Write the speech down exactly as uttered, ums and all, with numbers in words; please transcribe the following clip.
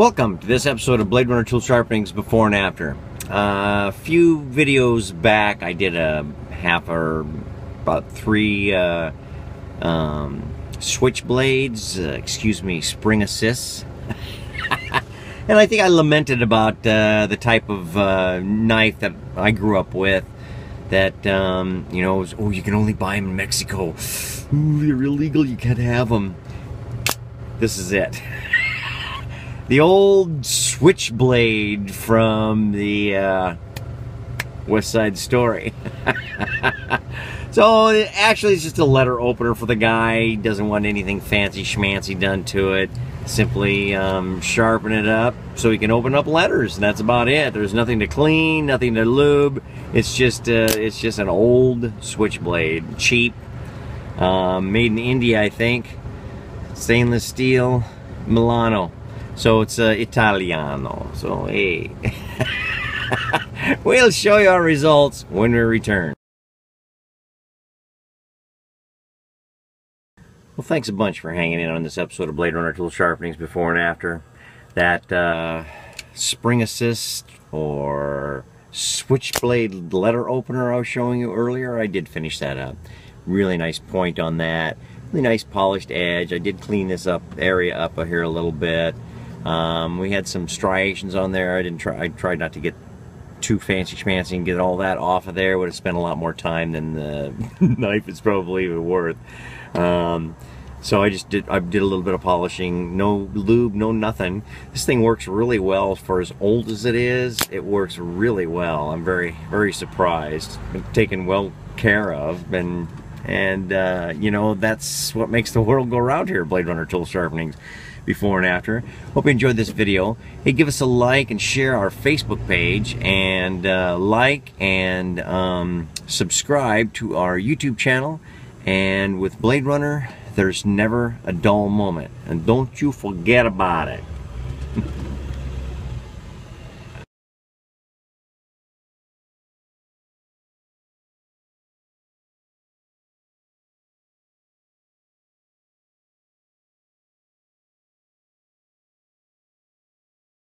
Welcome to this episode of Blade Runner Tool Sharpenings Before and After. Uh, a few videos back I did a half or about three uh, um, switchblades, uh, excuse me, spring assists. And I think I lamented about uh, the type of uh, knife that I grew up with. That, um, you know, was, oh, you can only buy them in Mexico. Ooh, they're illegal, you can't have them. This is it. The old switchblade from the uh, West Side Story. So, it actually, it's just a letter opener for the guy. He doesn't want anything fancy schmancy done to it. Simply um, sharpen it up so he can open up letters, and that's about it. There's nothing to clean, nothing to lube. It's just uh, it's just an old switchblade, cheap, um, made in India, I think, stainless steel, Milano. So it's uh, Italiano. So hey, we'll show you our results when we return. Well, thanks a bunch for hanging in on this episode of Blade Runner Tool Sharpenings Before and After. That uh, spring assist or switchblade letter opener I was showing you earlier, I did finish that up. Really nice point on that. Really nice polished edge. I did clean this up area up here a little bit. Um, we had some striations on there. I didn't try. I tried not to get too fancy schmancy and get all that off of there. Would have spent a lot more time than the knife is probably even worth. Um, so I just did I did a little bit of polishing, no lube, no nothing. This thing works really well for as old as it is. It works really well. I'm very very surprised. Been taken well care of, and and uh, you know, that's what makes the world go round here. Blade Runner Tool Sharpenings Before and After. Hope you enjoyed this video. Hey, give us a like and share our Facebook page, and uh, like and um, subscribe to our YouTube channel. And with Blade Runner, there's never a dull moment. And don't you forget about it.